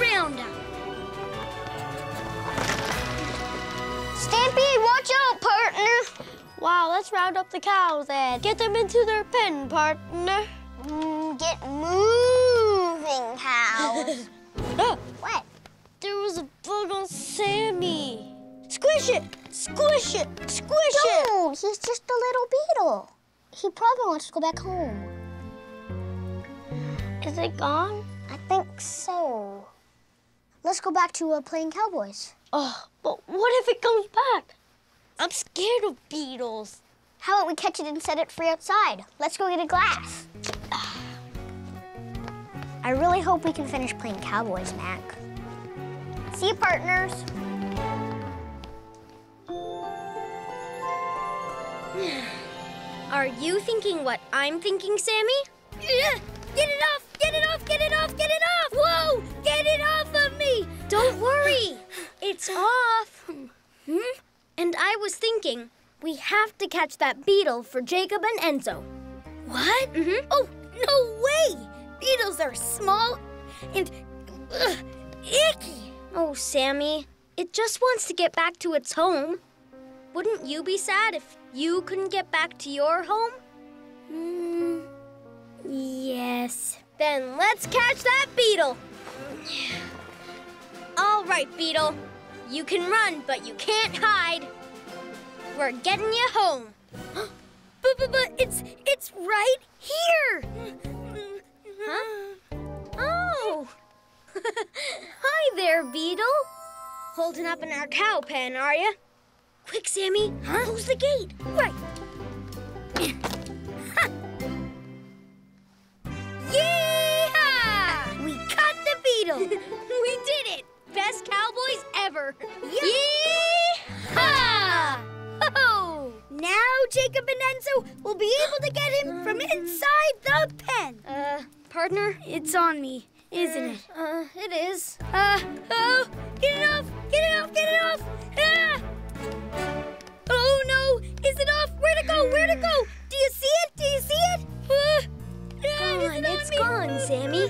around him. Stampy, watch out, partner. Wow, let's round up the cows and get them into their pen, partner. Get moving, cows. What? There was a bug on Sammy. Squish it! Squish it! Squish it! No, he's just a little beetle. He probably wants to go back home. Is it gone? I think so. Let's go back to playing cowboys. Oh, but what if it comes back? I'm scared of beetles. How about we catch it and set it free outside? Let's go get a glass. I really hope we can finish playing cowboys, Mac. See you, partners. Are you thinking what I'm thinking, Sammy? Get it off! Get it off! Get it off! Get it off! Whoa! Get it off of me! Don't worry. It's off. Hmm? And I was thinking, we have to catch that beetle for Jacob and Enzo. What? Mm-hmm. Oh, no way! Beetles are small and icky. Oh, Sammy, it just wants to get back to its home. Wouldn't you be sad if you couldn't get back to your home? Yes. Then let's catch that beetle. All right, beetle. You can run, but you can't hide. We're getting you home. But it's right here. Huh? Oh. Hi there, beetle. Holding up in our cow pen, are you? Quick, Sammy, close the gate. Right. Yee-haw! We caught the beetle. We did it. Best cowboys ever. Yee-haw! Ho-ho! Now Jacob and Enzo will be able to get him from inside the pen. Partner, it's on me, isn't it? It is. Oh, get it off! Get it off! Get it off! Ah! Oh, no! Is it off? Where'd it go? Where'd it go? Do you see it? Do you see it? It's gone, Sammy.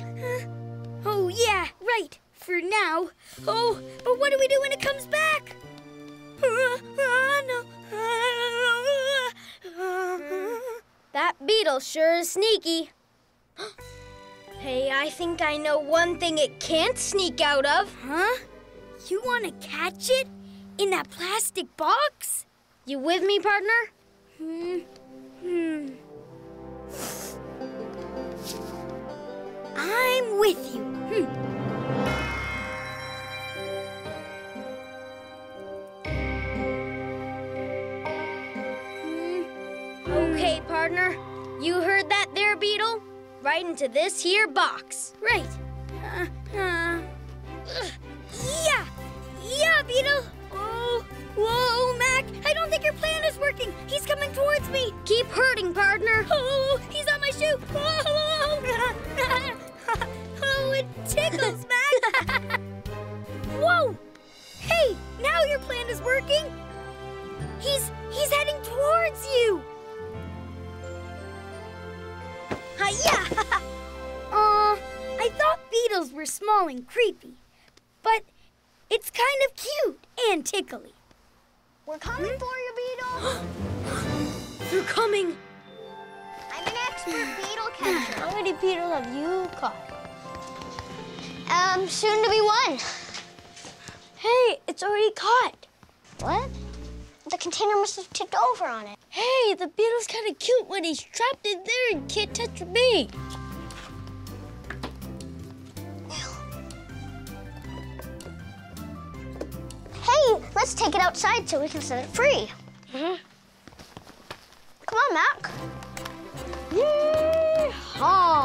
Oh, yeah, right. For now. Oh, but what do we do when it comes back? No. That beetle sure is sneaky. Hey, I think I know one thing it can't sneak out of. Huh? You want to catch it? In that plastic box? You with me, partner? I'm with you. Okay, partner. You heard that there, beetle? Right into this here box. Right. Yeah! Yeah, beetle! Oh, whoa, Mac, I don't think your plan is working. He's coming towards me. Keep hurting, partner. Oh, he's on my shoe. Whoa. Oh, it tickles, Mac. Whoa. Hey, now your plan is working. He's heading towards you. Hi-ya. I thought beetles were small and creepy, but it's kind of cute and tickly. We're coming for you, beetle. They're coming. I'm an expert beetle catcher. How many beetles have you caught? Soon to be one. Hey, it's already caught. What? The container must have tipped over on it. Hey, the beetle's kind of cute when he's trapped in there and can't touch me. Hey, let's take it outside so we can set it free. Come on, Mac. Yee-haw!